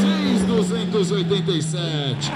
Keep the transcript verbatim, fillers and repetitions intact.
seis, duzentos e oitenta e sete.